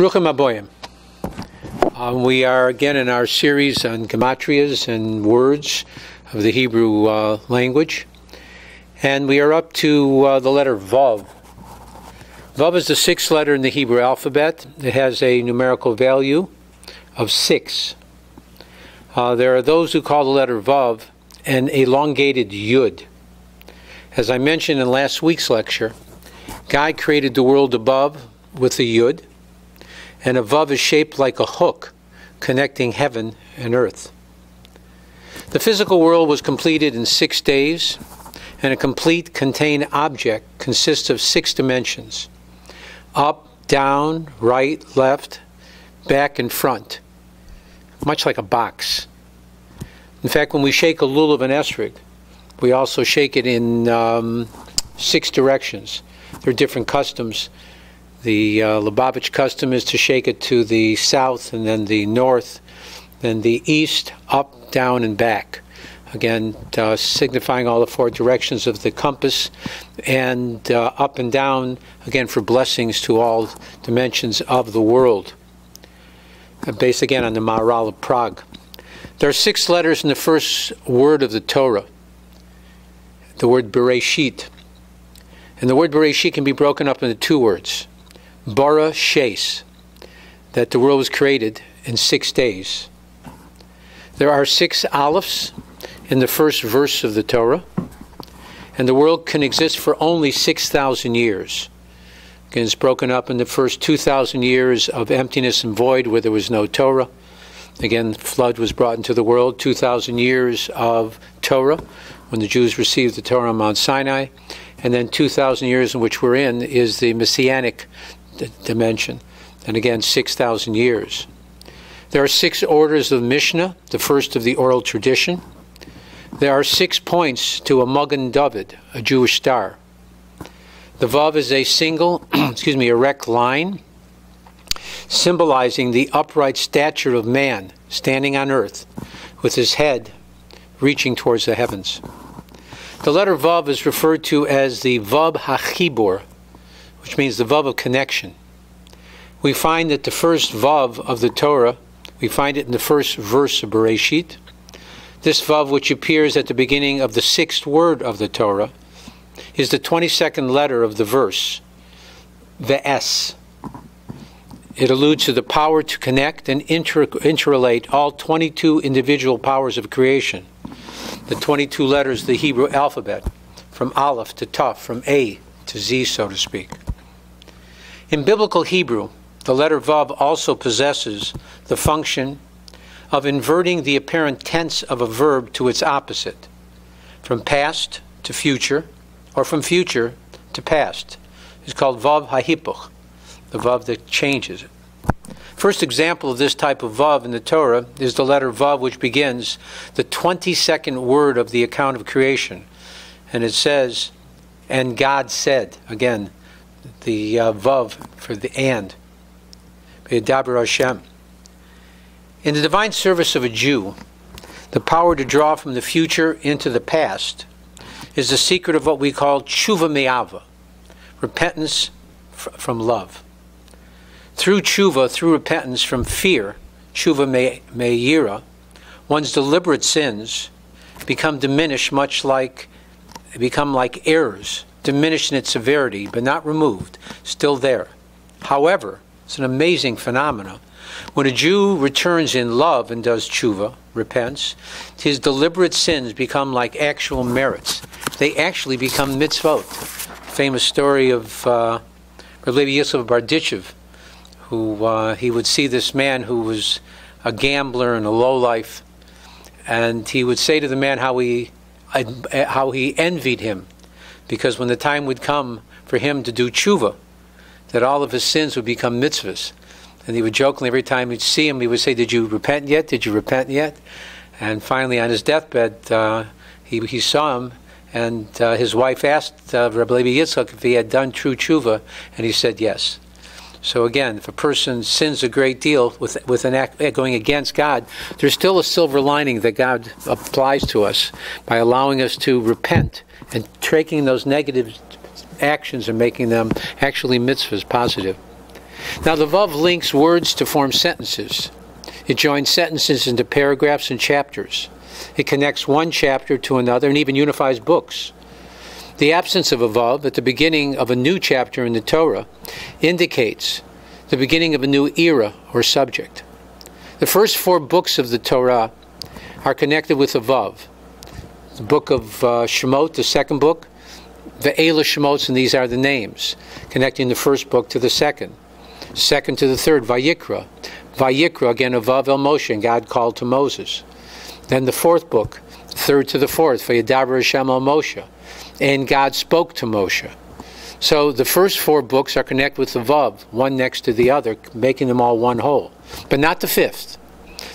Ruchem Aboyim. We are again in our series on gematrias and words of the Hebrew language, and we are up to the letter Vav. Vav is the sixth letter in the Hebrew alphabet. It has a numerical value of 6. There are those who call the letter Vav an elongated Yud. As I mentioned in last week's lecture, God created the world above with a Yud, and a Vav is shaped like a hook connecting heaven and earth. The physical world was completed in 6 days, and a complete contained object consists of 6 dimensions: up, down, right, left, back, and front, much like a box. In fact, when we shake a lulav and esrog, we also shake it in 6 directions. There are different customs. The Lubavitch custom is to shake it to the south, and then the north, then the east, up, down, and back. Again, signifying all the 4 directions of the compass, and up and down, again, for blessings to all dimensions of the world. Based again on the Maharal of Prague. There are 6 letters in the first word of the Torah, the word Bereshit. And the word Bereshit can be broken up into 2 words. Bara, chase, that the world was created in 6 days. There are 6 Alephs in the first verse of the Torah, and the world can exist for only 6,000 years. Again, it's broken up in the first 2,000 years of emptiness and void where there was no Torah. Again, the flood was brought into the world, 2,000 years of Torah, when the Jews received the Torah on Mount Sinai, and then 2,000 years in which we're in is the Messianic dimension, and again 6,000 years. There are 6 orders of Mishnah, the first of the oral tradition. There are 6 points to a Magen David, a Jewish star. The Vav is a single, erect line, symbolizing the upright stature of man standing on earth, with his head reaching towards the heavens. The letter Vav is referred to as the Vav HaChibur, which means the Vav of connection. We find that the first Vav of the Torah, we find it in the first verse of Bereshit. This Vav, which appears at the beginning of the 6th word of the Torah, is the 22nd letter of the verse, V'es. It alludes to the power to connect and interrelate all 22 individual powers of creation. The 22 letters of the Hebrew alphabet, from Aleph to Tuf, from A to Z, so to speak. In biblical Hebrew, the letter Vav also possesses the function of inverting the apparent tense of a verb to its opposite, from past to future, or from future to past. It's called Vav ha'hipuch, the Vav that changes it. First example of this type of Vav in the Torah is the letter Vav, which begins the 22nd word of the account of creation. And it says, and God said, again, the Vav for the and. Vayedaber Hashem. In the divine service of a Jew, the power to draw from the future into the past is the secret of what we call tshuva me'avah, repentance from love. Through tshuva, through repentance from fear, tshuva me'yira, one's deliberate sins become diminished, much like, become like errors, diminished in its severity, but not removed, still there. However, it's an amazing phenomenon. When a Jew returns in love and does tshuva, repents, his deliberate sins become like actual merits. They actually become mitzvot. Famous story of Levi Yitzhak of Bardichev, who he would see this man who was a gambler and a lowlife, and he would say to the man how he envied him, because when the time would come for him to do tshuva, that all of his sins would become mitzvahs. And he would jokingly, every time he'd see him, he would say, "Did you repent yet? Did you repent yet?" And finally, on his deathbed, he saw him, and his wife asked Rabbi Levi Yitzhak if he had done true tshuva, and he said yes. So again, if a person sins a great deal with an act going against God, there's still a silver lining that God applies to us by allowing us to repent and taking those negative actions and making them actually mitzvahs, positive. Now the Vav links words to form sentences. It joins sentences into paragraphs and chapters. It connects one chapter to another and even unifies books. The absence of a Vav at the beginning of a new chapter in the Torah indicates the beginning of a new era or subject. The first four books of the Torah are connected with a Vav. The book of Shemot, the second book, Va'eleh Shemot, and these are the names, connecting the first book to the second. Second to the third, Vayikra. Vayikra, again, a Vav El Moshe, and God called to Moses. Then the fourth book, third to the fourth, Vayedaber Hashem El Moshe, and God spoke to Moshe. So the first four books are connected with the Vav, one next to the other, making them all one whole. But not the fifth,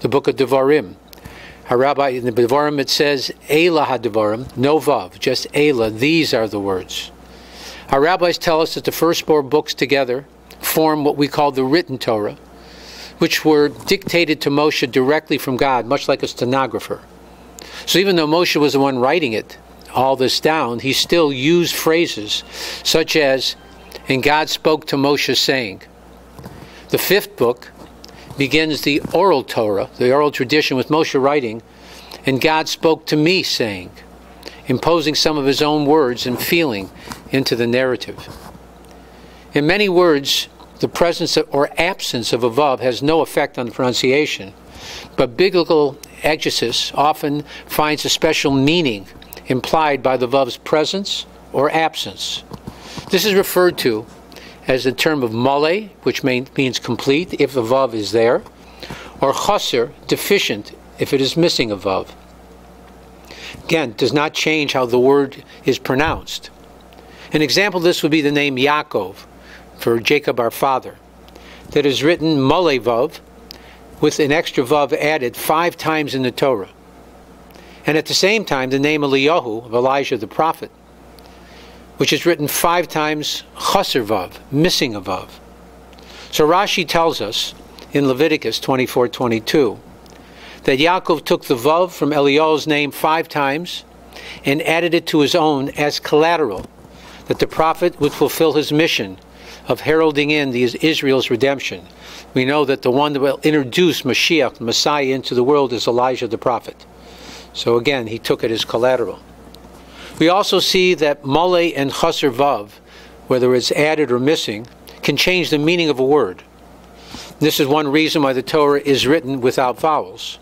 the book of Devarim. Rabbi, in the Devarim it says, Eila HaDevarim, no Vav, just Eila, these are the words. Our rabbis tell us that the first four books together form what we call the written Torah, which were dictated to Moshe directly from God, much like a stenographer. So even though Moshe was the one writing it, all this down, he still used phrases such as, and God spoke to Moshe saying. The fifth book begins the oral Torah, the oral tradition with Moshe writing, and God spoke to me saying, imposing some of his own words and feeling into the narrative. In many words, the presence or absence of a Vav has no effect on the pronunciation, but biblical exegesis often finds a special meaning implied by the Vav's presence or absence. This is referred to as the term of malle, which means complete, if the Vav is there, or chaser, deficient, if it is missing a Vav. Again, does not change how the word is pronounced. An example of this would be the name Yaakov, for Jacob our father, that is written malle Vav with an extra Vav added 5 times in the Torah. And at the same time the name Eliyahu, of Elijah the prophet, which is written 5 times chaser Vav, missing a Vav. So Rashi tells us in Leviticus 24:22 that Yaakov took the Vav from Eliyahu's name 5 times and added it to his own as collateral, that the prophet would fulfill his mission of heralding in Israel's redemption. We know that the one that will introduce Mashiach, the Messiah, into the world is Elijah the prophet. So again, he took it as collateral. We also see that Malay and Chaser Vav, whether it's added or missing, can change the meaning of a word. This is one reason why the Torah is written without vowels,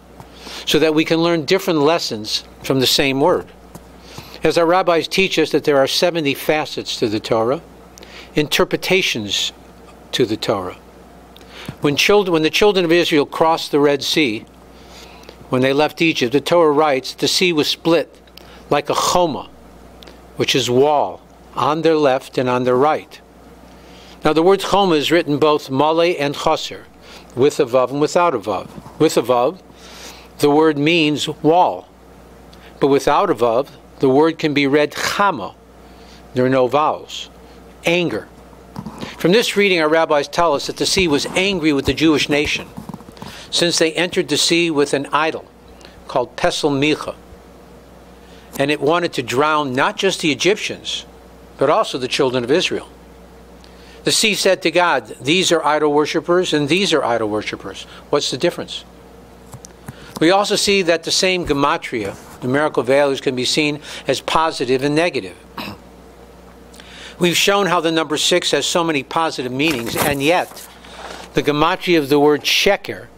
so that we can learn different lessons from the same word. As our rabbis teach us that there are 70 facets to the Torah, interpretations to the Torah. When the children of Israel crossed the Red Sea, when they left Egypt, the Torah writes, the sea was split like a choma, which is wall, on their left and on their right. Now the word choma is written both male and chaser, with a vav and without a vav. With a vav, the word means wall, but without a vav, the word can be read chama. There are no vowels. Anger. From this reading, our rabbis tell us that the sea was angry with the Jewish nation, since they entered the sea with an idol called Pesel Micha, and it wanted to drown not just the Egyptians, but also the children of Israel. The sea said to God, these are idol worshippers and these are idol worshippers. What's the difference? We also see that the same gematria, numerical values, can be seen as positive and negative. We've shown how the number 6 has so many positive meanings, and yet the gematria of the word Sheker,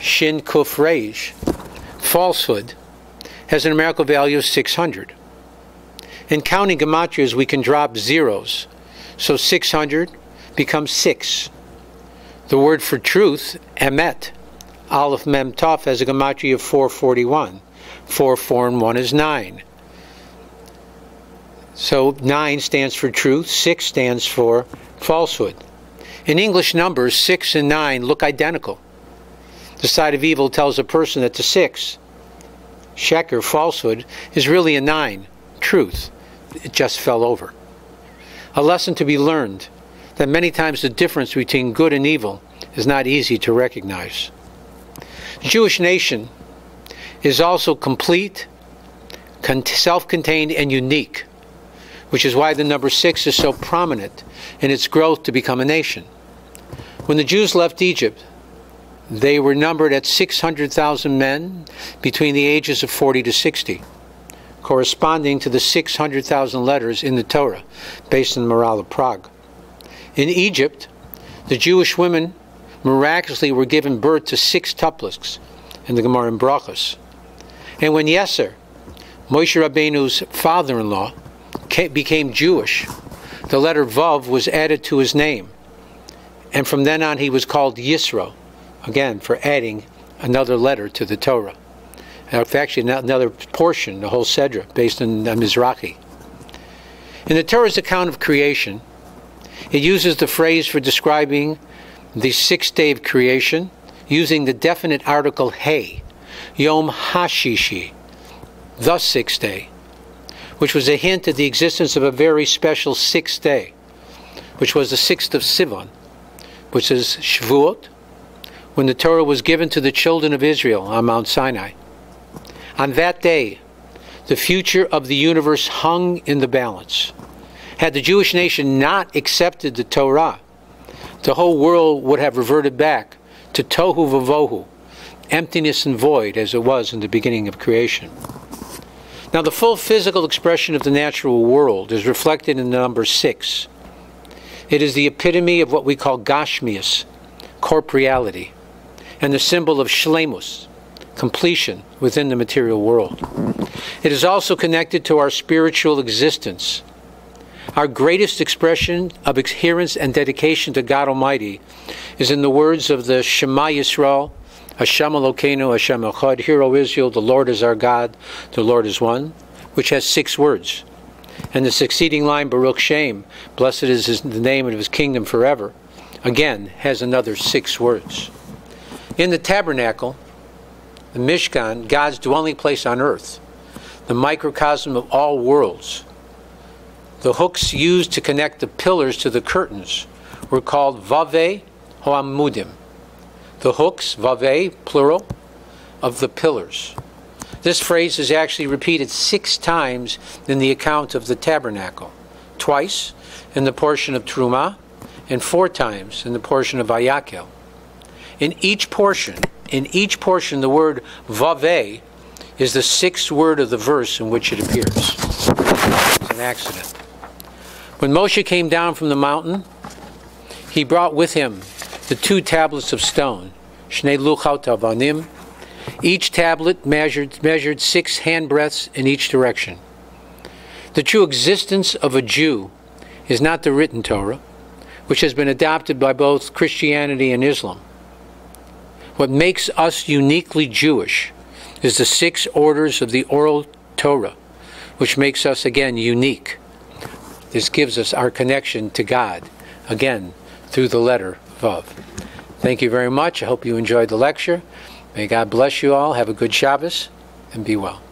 Shin Kuf Reish, falsehood, has a numerical value of 600. In counting gematrias, we can drop zeros, so 600 becomes 6. The word for truth, emet, Aleph Mem Tuf, has a gematria of 441. 4 and 1 is 9. So 9 stands for truth, 6 stands for falsehood. In English numbers, 6 and 9 look identical. The side of evil tells a person that the 6, sheker, falsehood, is really a 9, truth. It just fell over. A lesson to be learned, that many times the difference between good and evil is not easy to recognize. The Jewish nation is also complete, self-contained, and unique, which is why the number 6 is so prominent in its growth to become a nation. When the Jews left Egypt, they were numbered at 600,000 men between the ages of 40 to 60, corresponding to the 600,000 letters in the Torah, based on the Maharal of Prague. In Egypt, the Jewish women miraculously were given birth to 6 tuplets in the Gemara in Brachos. And when Yeser, Moshe Rabbeinu's father-in-law, became Jewish, the letter Vav was added to his name. And from then on he was called Yisro, again for adding another letter to the Torah. Actually another portion, the whole Sedra, based on Mizrahi. In the Torah's account of creation, it uses the phrase for describing the 6th day of creation, using the definite article He, Yom HaShishi, the 6th day, which was a hint at the existence of a very special 6th day, which was the 6th of Sivan, which is Shavuot, when the Torah was given to the children of Israel on Mount Sinai. On that day, the future of the universe hung in the balance. Had the Jewish nation not accepted the Torah, the whole world would have reverted back to tohu vavohu, emptiness and void, as it was in the beginning of creation. Now, the full physical expression of the natural world is reflected in the number 6. It is the epitome of what we call gashmius, corporeality, and the symbol of shlemus, completion within the material world. It is also connected to our spiritual existence, our greatest expression of adherence and dedication to God Almighty is in the words of the Shema Yisrael, Hashem Elokeinu, Hashem Echad, Hear O Israel, the Lord is our God, the Lord is one, which has 6 words. And the succeeding line, Baruch Shem, blessed is the name of his kingdom forever, again has another 6 words. In the tabernacle, the Mishkan, God's dwelling place on earth, the microcosm of all worlds, the hooks used to connect the pillars to the curtains were called vaveh ho'amudim, the hooks, vaveh, plural, of the pillars. This phrase is actually repeated 6 times in the account of the tabernacle, twice in the portion of Truma, and 4 times in the portion of Vayakel. In each portion, the word vaveh is the 6th word of the verse in which it appears. It's an accident. When Moshe came down from the mountain, he brought with him the 2 tablets of stone, Shnei Luchot Avanim. Each tablet measured 6 handbreadths in each direction. The true existence of a Jew is not the written Torah, which has been adopted by both Christianity and Islam. What makes us uniquely Jewish is the 6 orders of the oral Torah, which makes us again unique. This gives us our connection to God, again, through the letter Vav. Thank you very much. I hope you enjoyed the lecture. May God bless you all. Have a good Shabbos and be well.